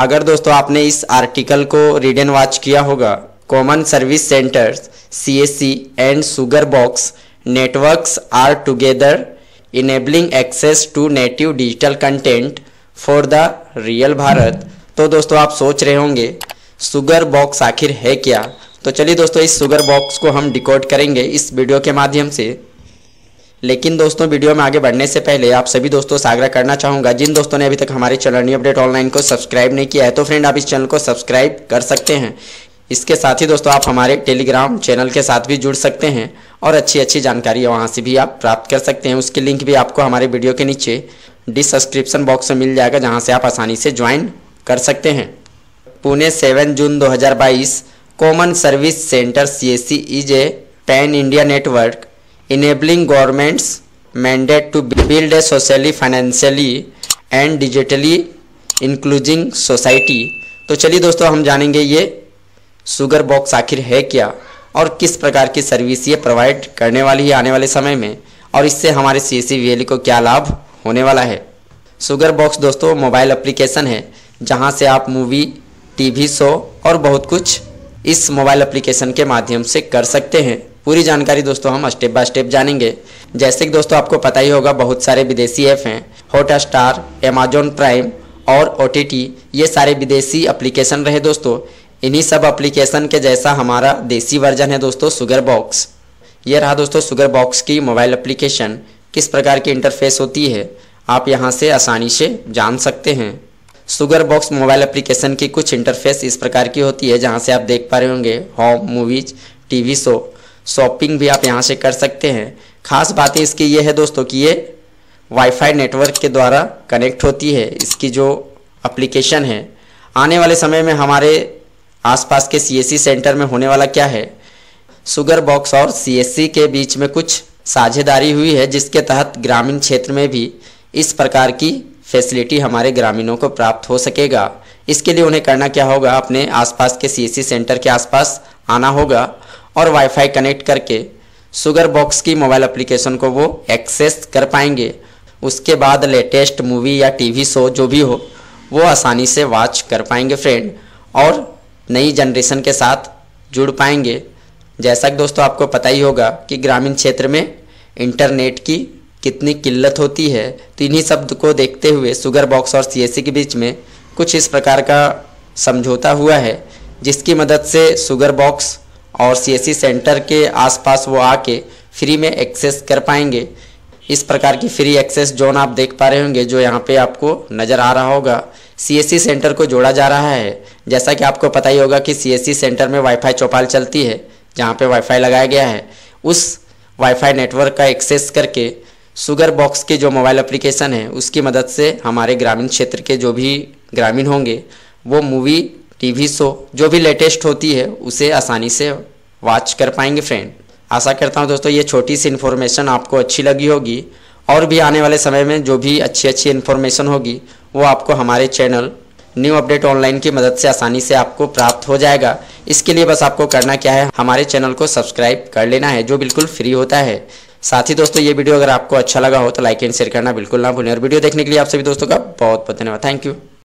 अगर दोस्तों आपने इस आर्टिकल को रीड एंड वॉच किया होगा, common service centers CSC and SugarBox networks are together enabling access to native digital content for the real Bharat. तो दोस्तों आप सोच रहे होंगे SugarBox आखिर है क्या, तो चलिए दोस्तों इस SugarBox को हम डिकोड करेंगे इस वीडियो के माध्यम से। लेकिन दोस्तों वीडियो में आगे बढ़ने से पहले आप सभी दोस्तों से आग्रह करना चाहूँगा, जिन दोस्तों ने अभी तक हमारे चैनल न्यू अपडेट ऑनलाइन को सब्सक्राइब नहीं किया है तो फ्रेंड आप इस चैनल को सब्सक्राइब कर सकते हैं। इसके साथ ही दोस्तों आप हमारे टेलीग्राम चैनल के साथ भी जुड़ सकते हैं और अच्छी अच्छी जानकारी वहाँ से भी आप प्राप्त कर सकते हैं। उसकी लिंक भी आपको हमारे वीडियो के नीचे डिस्क्रिप्शन बॉक्स में मिल जाएगा, जहाँ से आप आसानी से ज्वाइन कर सकते हैं। Pune 7 June 2022, common service center CSC is a pan India network enabling government's mandate to build a socially, financially and digitally including society. तो चलिए दोस्तों हम जानेंगे ये SugarBox आखिर है क्या और किस प्रकार की सर्विस ये प्रोवाइड करने वाली है आने वाले समय में, और इससे हमारे CSC VLE को क्या लाभ होने वाला है। SugarBox दोस्तों मोबाइल एप्लीकेशन है, जहां से आप मूवी, टीवी शो और बहुत कुछ इस मोबाइल एप्लीकेशन के माध्यम से कर सकते हैं। पूरी जानकारी दोस्तों हम स्टेप बाय स्टेप जानेंगे। जैसे कि दोस्तों आपको पता ही होगा, बहुत सारे विदेशी ऐप हैं, हॉटस्टार, Amazon प्राइम और OTT, ये सारे विदेशी एप्लीकेशन रहे दोस्तों। इन्हीं सब एप्लीकेशन के जैसा हमारा देसी वर्जन है दोस्तों SugarBox। ये रहा दोस्तों SugarBox की मोबाइल एप्लीकेशन, किस प्रकार की इंटरफेस होती है आप यहाँ से आसानी से जान सकते हैं। SugarBox मोबाइल एप्लीकेशन की कुछ इंटरफेस इस प्रकार की होती है, जहाँ से आप देख पा रहे होंगे home, movies, TV show, shopping भी आप यहाँ से कर सकते हैं। खास बात इसकी ये है दोस्तों कि ये वाईफाई नेटवर्क के द्वारा कनेक्ट होती है। इसकी जो एप्लीकेशन है, आने वाले समय में हमारे आसपास के CSC सेंटर में होने वाला क्या है, SugarBox और CSC के बीच में कुछ साझेदारी हुई है, जिसके तहत ग्रामीण क्षेत्र में भी इस प्रकार की फैसिलिटी हमारे ग्रामीणों को प्राप्त हो सकेगा। इसके लिए उन्हें करना क्या होगा, अपने आसपास के CSC सेंटर के आसपास आना होगा और वाईफाई कनेक्ट करके SugarBox की मोबाइल एप्लीकेशन को वो एक्सेस कर पाएंगे। उसके बाद लेटेस्ट मूवी या टीवी शो जो भी हो वो आसानी से वॉच कर पाएंगे फ्रेंड, और नई जनरेशन के साथ जुड़ पाएंगे। जैसा कि दोस्तों आपको पता ही होगा कि ग्रामीण क्षेत्र में इंटरनेट की कितनी किल्लत होती है, तो इन्हीं सब को देखते हुए SugarBox और CSC के बीच में कुछ इस प्रकार का समझौता हुआ है, जिसकी मदद से SugarBox और CSC सेंटर के आसपास वो आके फ्री में एक्सेस कर पाएंगे। इस प्रकार की फ्री एक्सेस जोन आप देख पा रहे होंगे, जो यहाँ पे आपको नज़र आ रहा होगा। CSC सेंटर को जोड़ा जा रहा है। जैसा कि आपको पता ही होगा कि CSC सेंटर में वाईफाई चौपाल चलती है, जहाँ पे वाईफाई लगाया गया है। उस वाईफाई नेटवर्क का एक्सेस करके SugarBox की जो मोबाइल एप्लीकेशन है, उसकी मदद से हमारे ग्रामीण क्षेत्र के जो भी ग्रामीण होंगे वो मूवी, टीवी शो जो भी लेटेस्ट होती है उसे आसानी से वॉच कर पाएंगे फ्रेंड। आशा करता हूं दोस्तों ये छोटी सी इन्फॉर्मेशन आपको अच्छी लगी होगी, और भी आने वाले समय में जो भी अच्छी अच्छी इन्फॉर्मेशन होगी वो आपको हमारे चैनल न्यू अपडेट ऑनलाइन की मदद से आसानी से आपको प्राप्त हो जाएगा। इसके लिए बस आपको करना क्या है, हमारे चैनल को सब्सक्राइब कर लेना है, जो बिल्कुल फ्री होता है। साथ ही दोस्तों ये वीडियो अगर आपको अच्छा लगा हो तो लाइक एंड शेयर करना बिल्कुल ना भूलें, और वीडियो देखने के लिए आप सभी दोस्तों का बहुत बहुत धन्यवाद। Thank you.